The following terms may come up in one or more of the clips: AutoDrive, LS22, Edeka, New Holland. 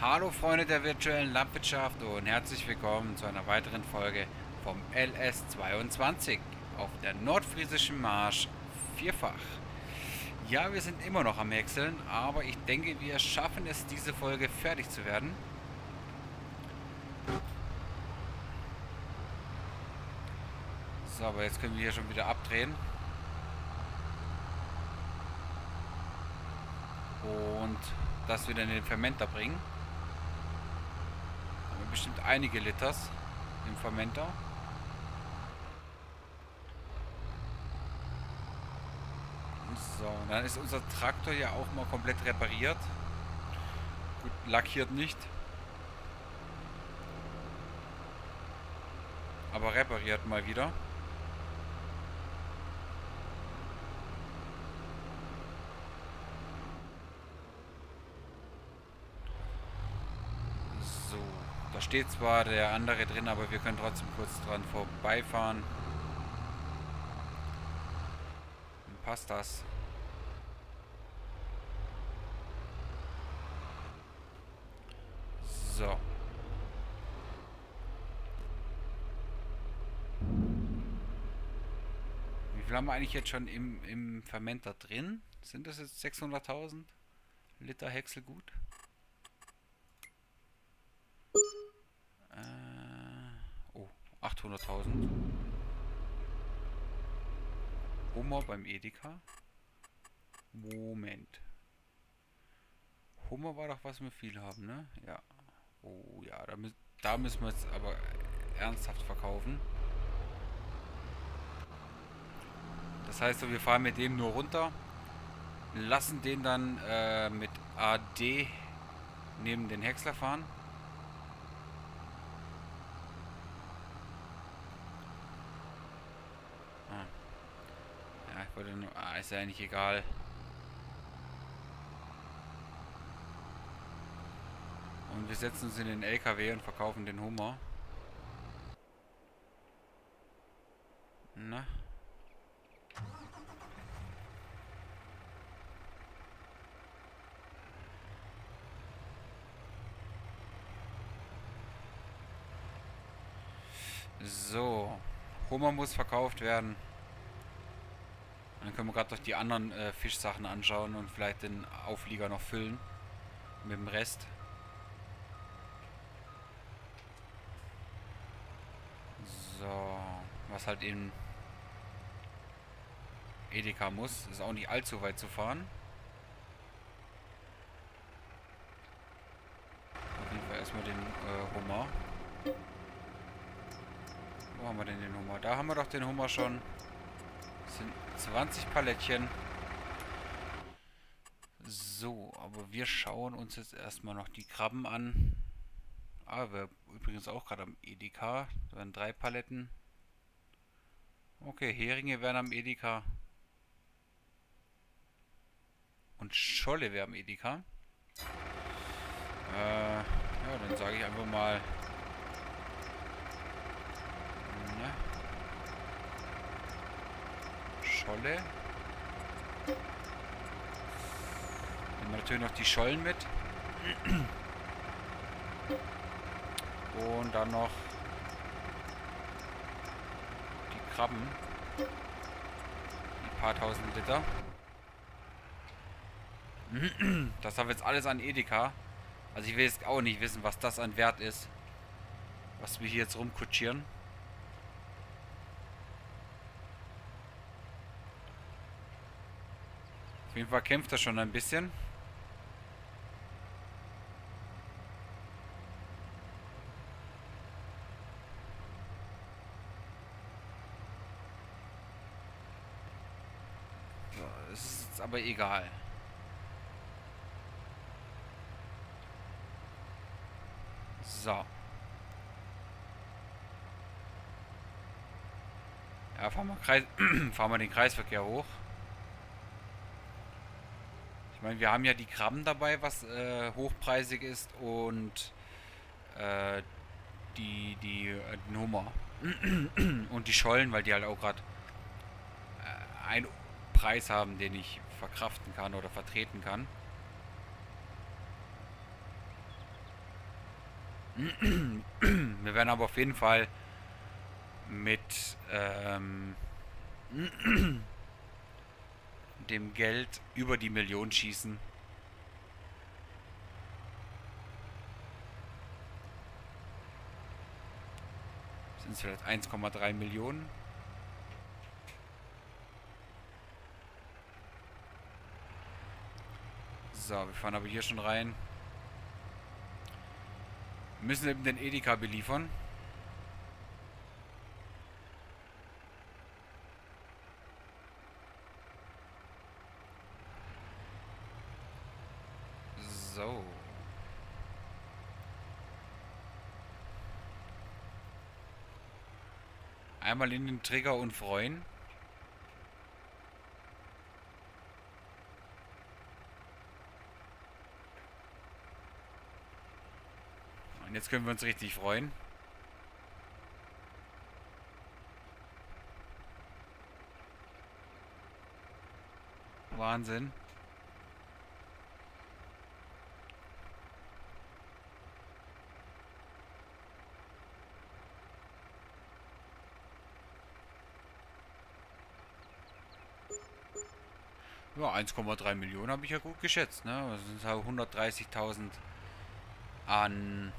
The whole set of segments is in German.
Hallo Freunde der virtuellen Landwirtschaft und herzlich willkommen zu einer weiteren Folge vom LS22 auf der nordfriesischen Marsch vierfach. Ja, wir sind immer noch am Häckseln, aber ich denke, wir schaffen es, diese Folge fertig zu werden. So, aber jetzt können wir hier schon wieder abdrehen. Und das wieder in den Fermenter bringen. Haben wir bestimmt einige Liters im Fermenter. Und so, und dann ist unser Traktor ja auch mal komplett repariert. Gut, lackiert nicht. Aber repariert mal wieder. Steht zwar der andere drin, aber wir können trotzdem kurz dran vorbeifahren. Dann passt das. So. Wie viel haben wir eigentlich jetzt schon im Fermenter drin? Sind das jetzt 600.000 Liter Häckselgut? Oh, 800.000. Hummer beim Edeka. Moment. Hummer war doch was wir viel haben, ne? Ja. Oh ja, da müssen wir jetzt aber ernsthaft verkaufen. Das heißt, wir fahren mit dem nur runter. Lassen den dann mit AD neben den Häcksler fahren. Ist ja eigentlich egal. Und wir setzen uns in den LKW und verkaufen den Hummer. Na? So. Hummer muss verkauft werden. Dann können wir gerade noch die anderen Fischsachen anschauen und vielleicht den Auflieger noch füllen. Mit dem Rest. So. Was halt eben Edeka muss. Ist auch nicht allzu weit zu fahren. Auf jeden Fall erstmal den Hummer. Wo haben wir denn den Hummer? Da haben wir doch den Hummer schon. Das sind 20 Palettchen. So, aber wir schauen uns jetzt erstmal noch die Krabben an. Wir übrigens auch gerade am Edeka. Da werden 3 Paletten. Okay, Heringe werden am Edeka. Und Scholle wäre am Edeka. Ja, dann sage ich einfach mal... Scholle. Nehmen wir natürlich noch die Schollen mit. Und dann noch die Krabben. Die paar tausend Liter. Das haben wir jetzt alles an Edeka. Also ich will jetzt auch nicht wissen, was das an Wert ist. Was wir hier jetzt rumkutschieren. Auf jeden Fall kämpft er schon ein bisschen. So, das ist jetzt aber egal. So. Ja, fahren wir den Kreisverkehr hoch. Ich meine, wir haben ja die Krabben dabei, was hochpreisig ist und den Hummer und die Schollen, weil die halt auch gerade einen Preis haben, den ich verkraften kann oder vertreten kann. Wir werden aber auf jeden Fall mit dem Geld über die 1 Million schießen. Sind es vielleicht 1,3 Millionen? So, wir fahren aber hier schon rein. Wir müssen eben den Edeka beliefern. So. Einmal in den Trigger und freuen. Und jetzt können wir uns richtig freuen. Wahnsinn. Ja, 1,3 Millionen habe ich ja gut geschätzt, ne? Das sind halt 130.000 an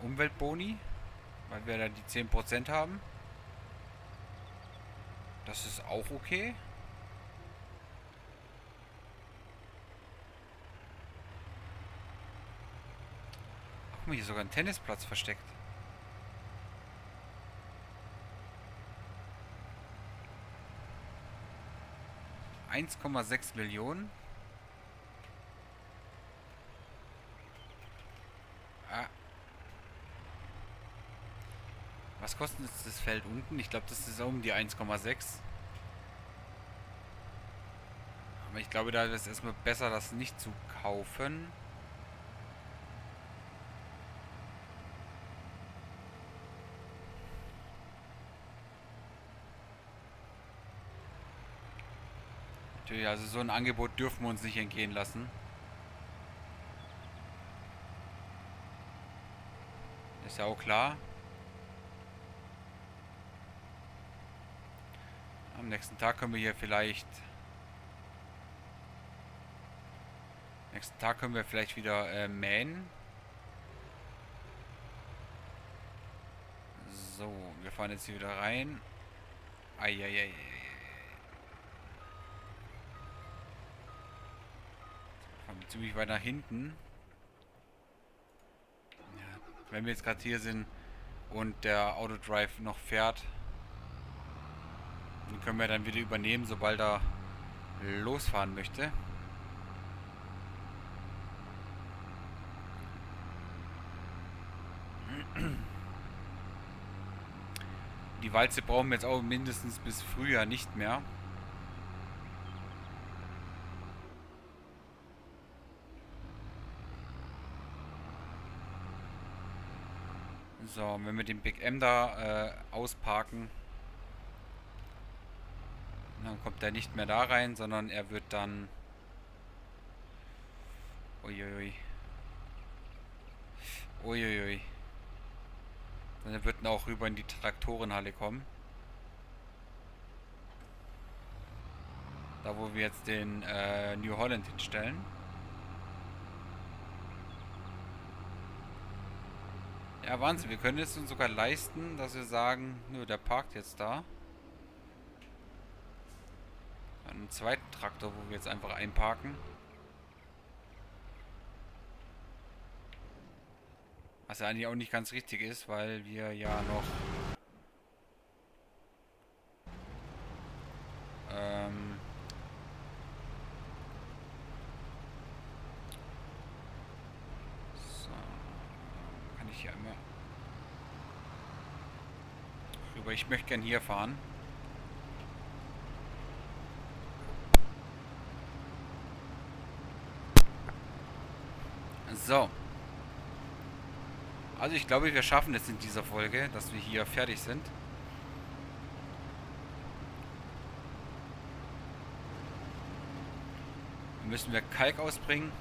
Umweltboni, weil wir da die 10% haben. Das ist auch okay. Guck mal, hier ist sogar ein Tennisplatz versteckt. $1,6 Millionen. Ah. Was kostet jetzt das Feld unten? Ich glaube, das ist um die 1,6. Aber ich glaube, da ist es erstmal besser, das nicht zu kaufen. Also so ein Angebot dürfen wir uns nicht entgehen lassen. Ist ja auch klar. Am nächsten Tag können wir hier vielleicht... Am nächsten Tag können wir vielleicht wieder mähen. So, wir fahren jetzt hier wieder rein. Eieiei. Ziemlich weit nach hinten. Ja, wenn wir jetzt gerade hier sind und der AutoDrive noch fährt, den können wir dann wieder übernehmen, sobald er losfahren möchte. Die Walze brauchen wir jetzt auch mindestens bis Frühjahr nicht mehr. So, und wenn wir den Big M da ausparken, dann kommt er nicht mehr da rein, sondern er wird dann... Uiuiui. Uiuiui. Dann wird er auch rüber in die Traktorenhalle kommen. Da, wo wir jetzt den New Holland hinstellen. Ja, Wahnsinn, wir können es uns sogar leisten, dass wir sagen, nur der parkt jetzt da. Einen zweiten Traktor, wo wir jetzt einfach einparken. Was ja eigentlich auch nicht ganz richtig ist, weil wir ja noch ich möchte gern hier fahren. So. Also ich glaube, wir schaffen es in dieser Folge, dass wir hier fertig sind. Dann müssen wir Kalk ausbringen.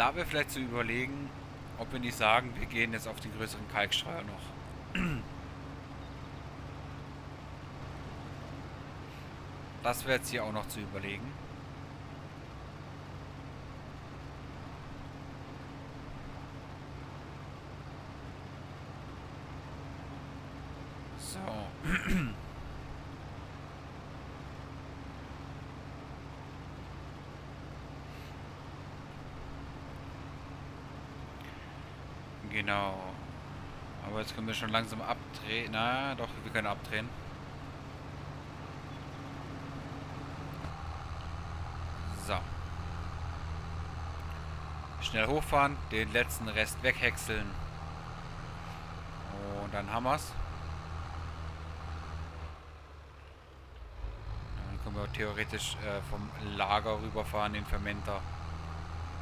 da wäre vielleicht zu überlegen, ob wir nicht sagen, wir gehen jetzt auf den größeren Kalkstreier noch. Das wäre jetzt hier auch noch zu überlegen. So. Genau. Aber jetzt können wir schon langsam abdrehen. Na, doch, wir können abdrehen. So. Schnell hochfahren, den letzten Rest weghäckseln. Und dann haben wir's. Dann können wir theoretisch vom Lager rüberfahren, den Fermenter.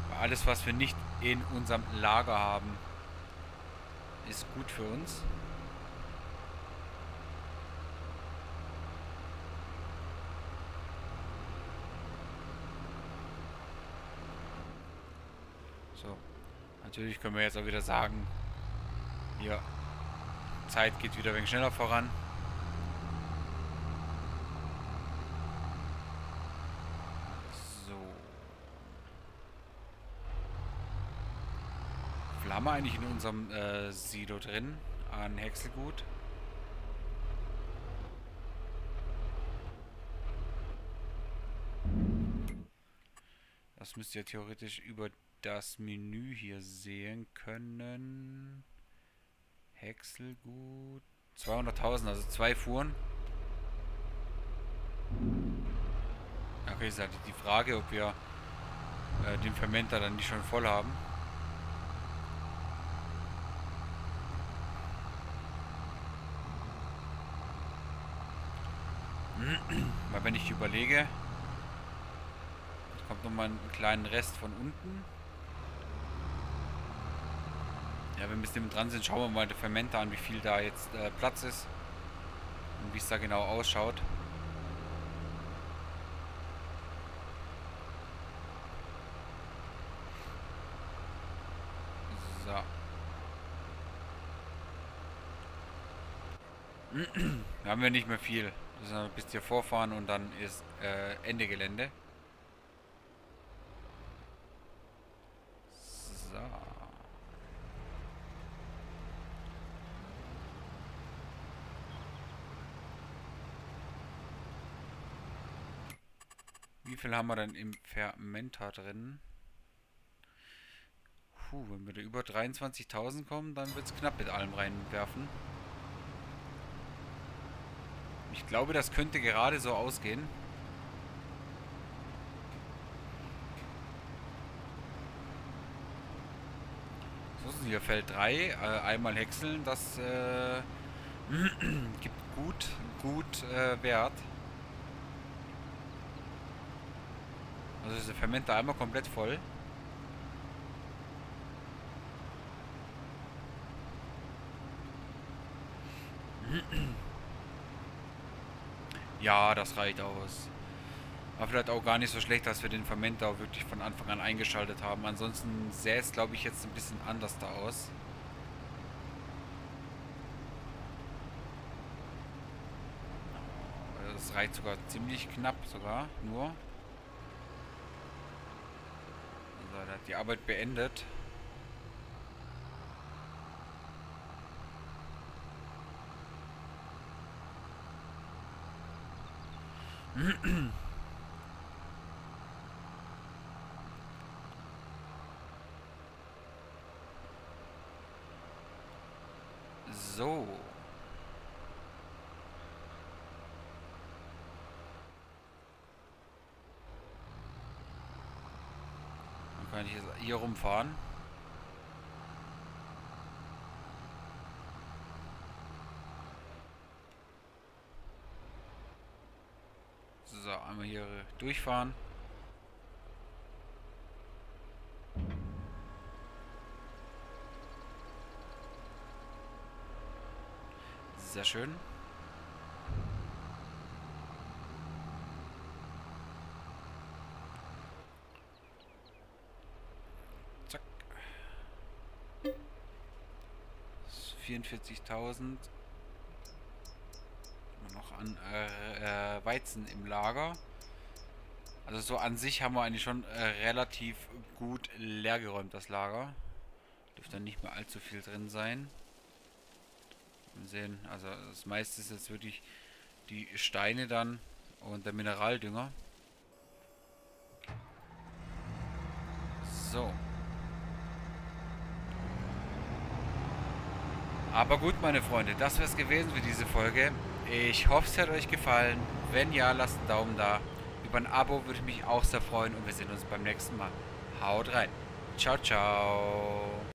Weil alles, was wir nicht in unserem Lager haben, ist gut für uns. So, natürlich können wir jetzt auch wieder sagen, hier, Zeit geht wieder ein wenig schneller voran. Haben wir eigentlich in unserem Silo drin an Häckselgut? Das müsst ihr theoretisch über das Menü hier sehen können. Häckselgut. 200.000, also 2 Fuhren. Okay, ist halt die Frage, ob wir den Fermenter dann nicht schon voll haben. Weil wenn ich überlege, kommt nochmal ein kleinen Rest von unten. Ja, wenn wir mit dran sind, schauen wir mal den Fermenter an, wie viel da jetzt Platz ist und wie es da genau ausschaut. So. Da haben wir nicht mehr viel. Bis hier vorfahren und dann ist Ende Gelände. So. Wie viel haben wir denn im Fermenter drin? Puh, wenn wir da über 23.000 kommen, dann wird es knapp mit allem reinwerfen. Ich glaube, das könnte gerade so ausgehen. So sind hier Feld 3. Einmal häckseln, das gibt gut Wert. Also ist der Fermenter einmal komplett voll. Ja, das reicht aus. Aber vielleicht auch gar nicht so schlecht, dass wir den Fermenter wirklich von Anfang an eingeschaltet haben. Ansonsten sähe es, glaube ich, jetzt ein bisschen anders da aus. Das reicht sogar ziemlich knapp sogar, nur. Also, der hat die Arbeit beendet. So. Dann kann ich jetzt hier rumfahren. So, einmal hier durchfahren. Sehr schön. Zack. 44.000 noch an Weizen im Lager. Also so an sich haben wir eigentlich schon relativ gut leergeräumt, das Lager. Dürfte nicht mehr allzu viel drin sein. Wir sehen, also das meiste ist jetzt wirklich die Steine dann und der Mineraldünger. So. Aber gut, meine Freunde, das wäre es gewesen für diese Folge. Ich hoffe, es hat euch gefallen. Wenn ja, lasst einen Daumen da. Über ein Abo würde ich mich auch sehr freuen und wir sehen uns beim nächsten Mal. Haut rein. Ciao, ciao.